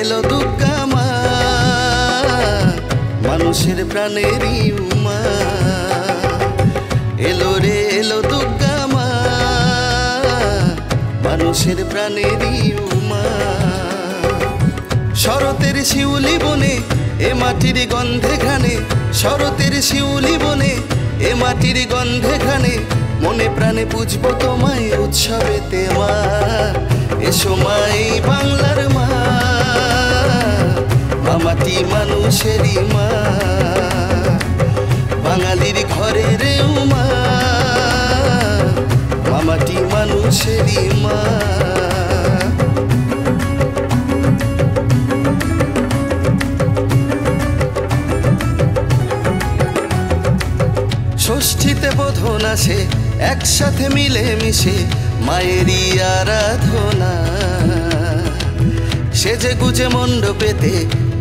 এলো দুগ্গা মা মানুষের প্রাণেরই মা এলো রে এলো দুগ্গা মা মানুষের প্রাণেরই মা শরতের শিউলি বনে এ মাটির গন্ধে ঘ্রাণে শরতের শিউলি বনে এ মাটির গন্ধে ঘ্রাণে মনে প্রাণে পুজবো তোমায় উৎসবেতে মা এসো মা এই বাংলার মা মামাটি মানুষেরই মা বাঙালির ঘরের মা মামাটি মানুষেরই মা ষষ্ঠীতে বোধন আসে একসাথে মিলে মিশে মায়েরই আরাধনা সেজে গুজে মণ্ডপেতে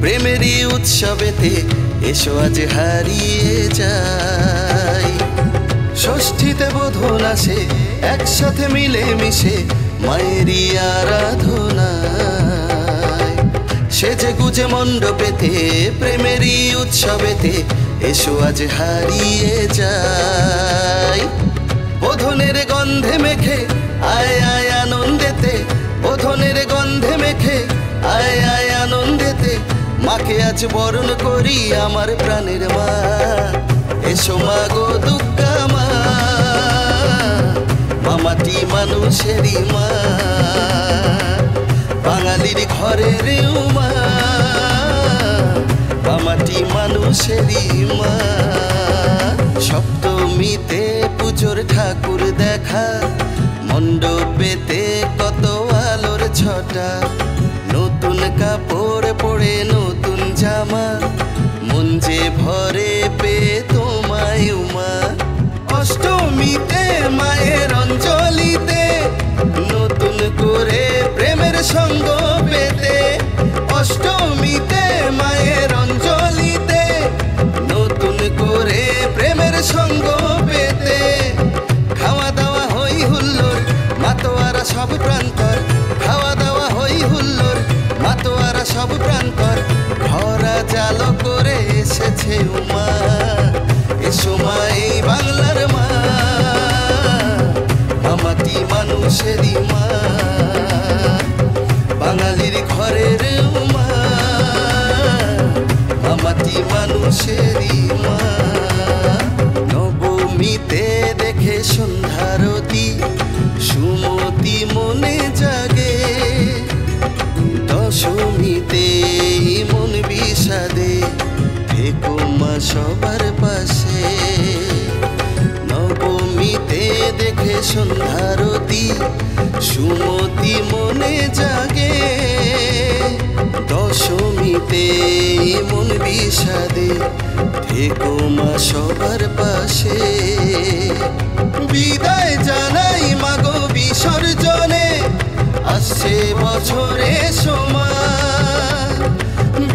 প্রেমেরই উৎসবেতে এসো আজ হারিয়ে যাই ষষ্ঠীতে বোধন আসে একসাথে মিলে মিশে মায়েরই আরাধনা সেজে গুজে মণ্ডপেতে প্রেমেরই উৎসবেতে এসো আজ হারিয়ে যাই বোধনের গন্ধে মেখে আয় আয় আনন্দেতে বোধনের গন্ধে মেখে আয় আয় আনন্দেতে মাকে আজ বরণ করি আমার প্রাণের মা এসো মা গো দুগ্গা মা মামাটি মানুষেরই মা বাঙালির ঘরের মা মামাটি মানুষেরই মা সপ্তমীতে পুজোর ঠাকুর দেখা মণ্ডপেতে কত আলোর ছটা নতুন কাপড় পরে নতুন জামা মন যে ভরে পে তোমায় মা অষ্টমীতে মায়ের অঞ্জলিতে নতুন করে প্রেমের সঙ্গ পেতে অষ্টমীতে মায়ের অঞ্জলিতে নতুন করে প্রেমের সঙ্গ পেতে খাওয়া দাওয়া হই হুল্লোর মাতোয়ারা সব প্রান্তর খাওয়া দাওয়া হই হুল্লোর মাতোয়ারা সব প্রান্তর ঘরা জালো করে এসেছে উমা এসো মা এই বাংলার মা মামাটি মানুষেরই মা বাঙালির ঘরের মা মামাটি মানুষেরই মা নবমীতে দেখে সন্ধ্যারতি সুমতি মনে জাগে দশমীতে মন বিষাদে থেকো মা সবার পাশে নবমীতে দেখে সন্ধ্যারতি সুমতি মনে জাগে দশমীতে মন বিষাদে থেকো মা সবার পাশে বিদায় জানাই মাগো বিসর্জনে আসছে বছরে সোমা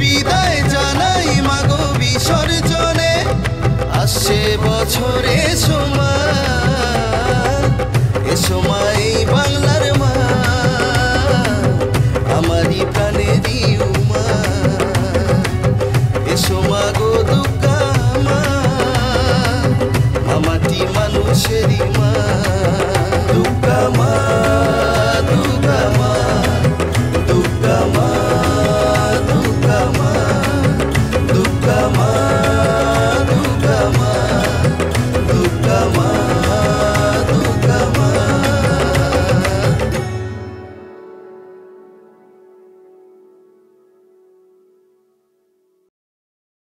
বিদায় জানাই মাগো বিসর্জনে আসছে বছরে সোমা এসো মা এই বাংলার মা আমারই প্রাণেরই মা এসো মা গো দুগ্গা মা মামাটি মানুষেরই মা।